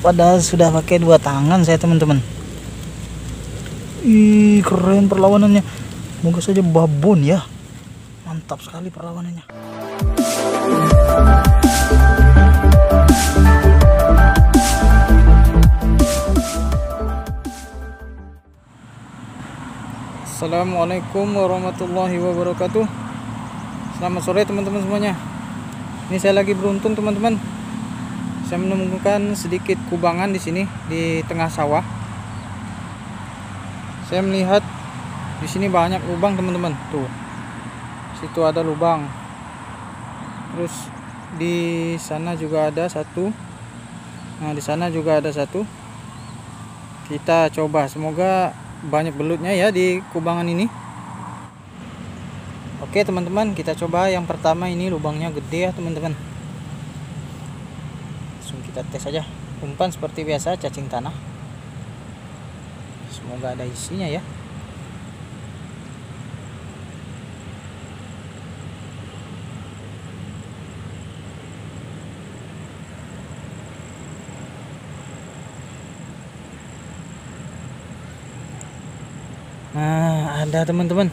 padahal sudah pakai dua tangan saya, teman-teman. Ih, keren perlawanannya. Moga saja babon ya. Mantap sekali perlawanannya. Assalamualaikum warahmatullahi wabarakatuh. Selamat sore teman-teman semuanya. Ini saya lagi beruntung teman-teman. Saya menemukan sedikit kubangan di sini di tengah sawah. Saya melihat di sini banyak lubang teman-teman. Tuh, situ ada lubang. Terus di sana juga ada satu. Nah, di sana juga ada satu. Kita coba, semoga banyak belutnya ya di kubangan ini. Oke teman-teman, kita coba yang pertama. Ini lubangnya gede ya teman-teman, langsung kita tes aja. Umpan seperti biasa, cacing tanah, semoga ada isinya ya. Nah, ada teman-teman.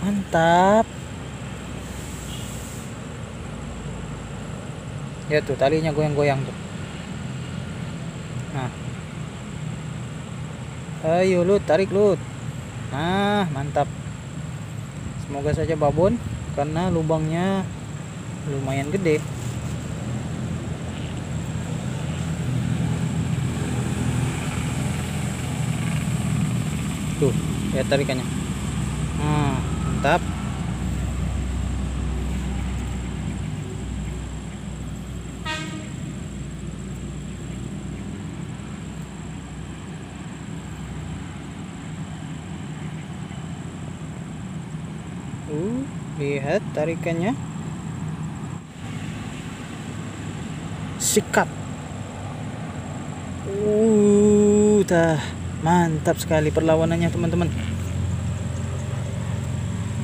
Mantap. Ya tuh, talinya goyang-goyang tuh. Nah. Ayo Lut, tarik Lut. Nah, mantap. Semoga saja babon karena lubangnya lumayan gede. Tuh, lihat tarikannya. Mantap. Lihat tarikannya. Sikat. Dah, mantap sekali perlawanannya teman-teman.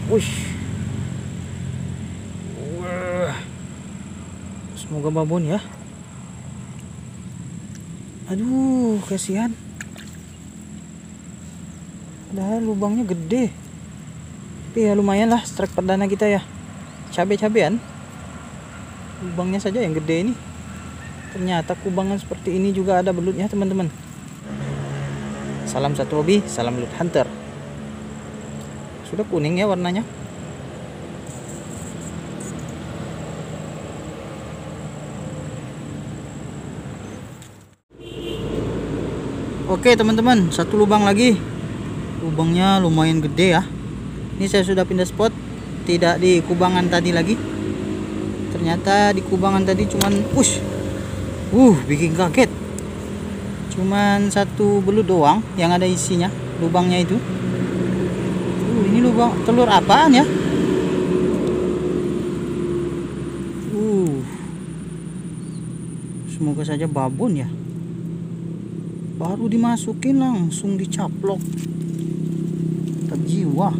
Wush. Semoga babon ya. Aduh, kasihan. Padahal lubangnya gede. Tapi ya lumayan lah strike perdana kita ya. Cabe-cabean. Lubangnya saja yang gede ini. Ternyata kubangan seperti ini juga ada belutnya teman-teman. Salam satu hobi, salam Loot Hunter. Sudah kuning ya warnanya. Oke teman-teman, satu lubang lagi. Lubangnya lumayan gede ya. Ini saya sudah pindah spot, tidak di kubangan tadi lagi. Ternyata di kubangan tadi cuman push. Bikin kaget. Cuman satu belut doang yang ada isinya, lubangnya itu. Ini lubang telur apaan ya? Semoga saja babon ya. Baru dimasukin langsung dicaplok. Terjiwa.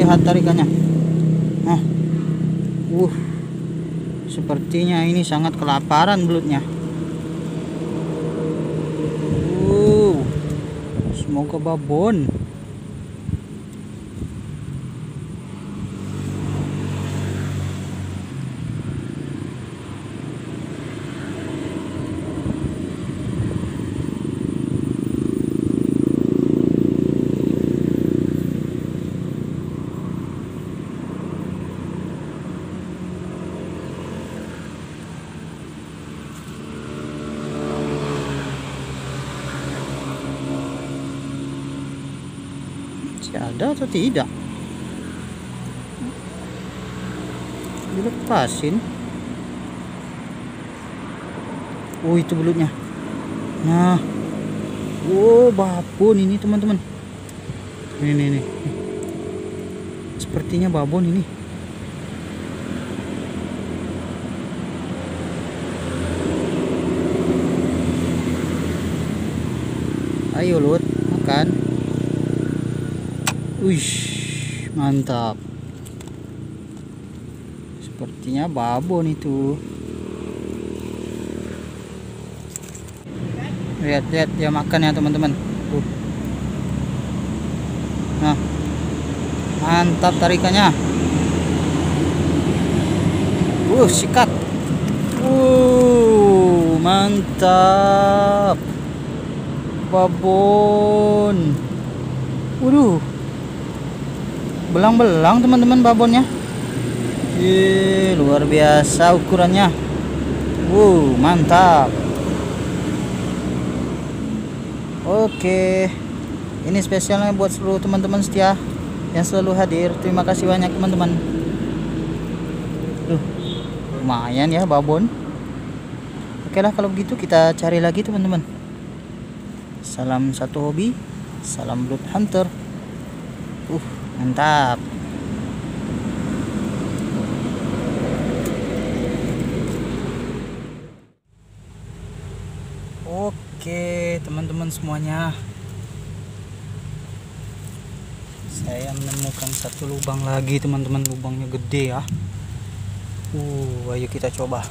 Lihat tarikannya. Nah. Sepertinya ini sangat kelaparan belutnya. Semoga babon. Ada atau tidak dilepasin. Itu belutnya. Nah, babon ini teman-teman. Ini sepertinya babon ini. Ayo Lut, makan. Mantap. Sepertinya babon itu. Lihat dia makan ya teman-teman. Nah, mantap tarikannya. Sikat. Mantap. Babon. Belang-belang teman-teman babonnya. Luar biasa ukurannya. Mantap. Oke. Ini spesialnya buat seluruh teman-teman setia yang selalu hadir. Terima kasih banyak teman-teman. Lumayan ya babon. Oke lah kalau begitu kita cari lagi teman-teman. Salam satu hobi, salam blood hunter. Mantap. Oke teman-teman semuanya, saya menemukan satu lubang lagi teman-teman. Lubangnya gede ya. Ayo kita coba.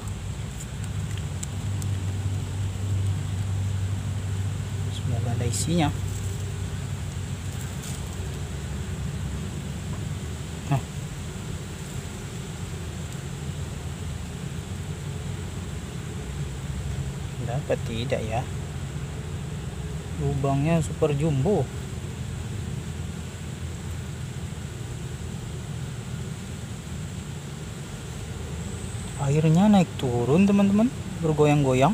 Semoga ada isinya. Dapat tidak ya? Lubangnya super jumbo. Airnya naik turun teman-teman, bergoyang-goyang.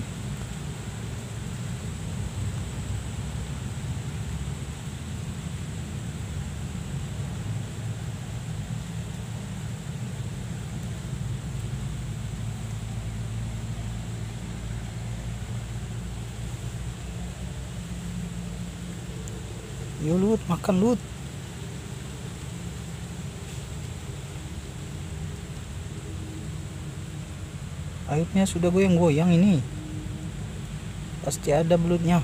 Yo Lut, makan Lut. Airnya sudah goyang-goyang ini. Pasti ada belutnya.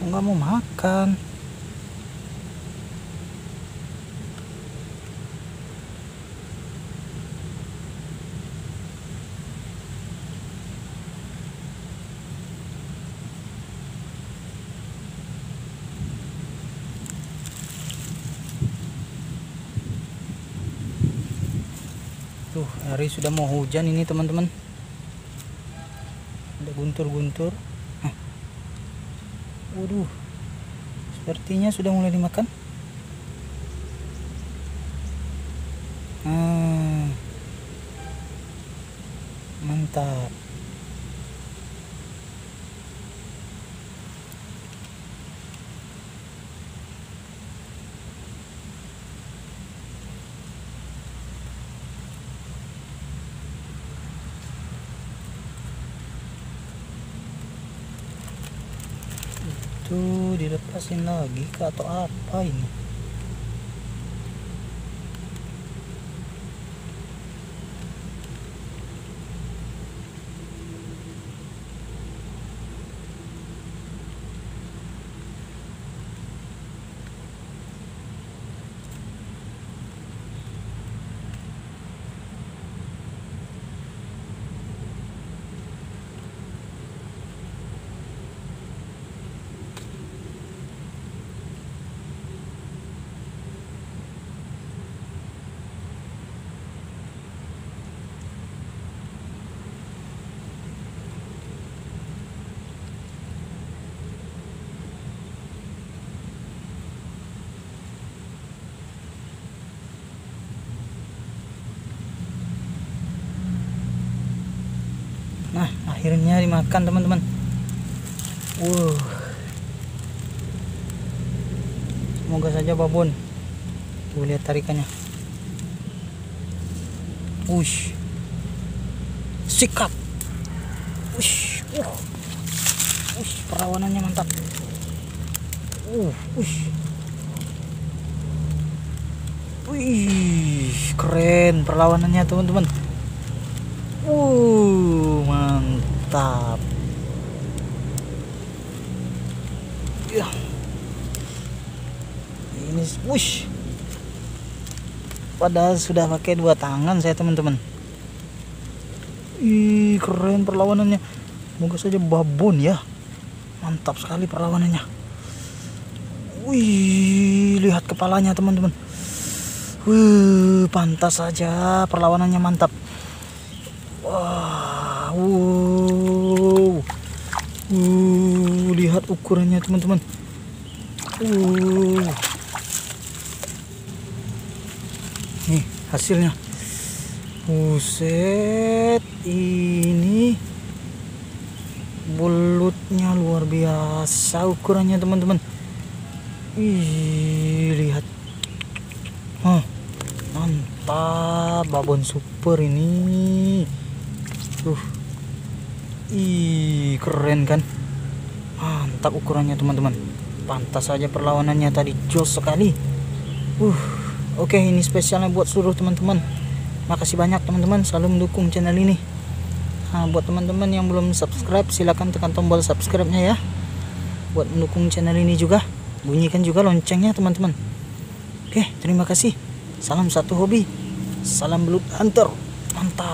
Kok nggak mau makan? Hari sudah mau hujan ini teman-teman. Ada guntur-guntur. Sepertinya sudah mulai dimakan. Mantap. Dilepasin lagi ke atau apa ini? Akhirnya dimakan teman-teman. Semoga saja babon. Lihat tarikannya. Sikat. Perawanannya mantap. Keren perlawanannya teman-teman. Mantap. Ini padahal sudah pakai dua tangan saya teman-teman. Ih, keren perlawanannya. Moga saja babon ya. Mantap sekali perlawanannya. Wih, lihat kepalanya teman-teman. Wih, pantas saja perlawanannya mantap. Wah, wow. Lihat ukurannya teman-teman. Nih hasilnya. Buset, ini bulutnya luar biasa ukurannya teman-teman. Ih, lihat. Mantap, babon super ini. Ih, keren kan? Mantap ukurannya teman-teman. Pantas saja perlawanannya tadi, jos sekali. Oke, ini spesialnya buat seluruh teman-teman. Makasih banyak teman-teman selalu mendukung channel ini. Nah, buat teman-teman yang belum subscribe, silahkan tekan tombol subscribe-nya ya. Buat mendukung channel ini juga, bunyikan juga loncengnya teman-teman. Oke, terima kasih. Salam satu hobi. Salam belut hunter. Mantap.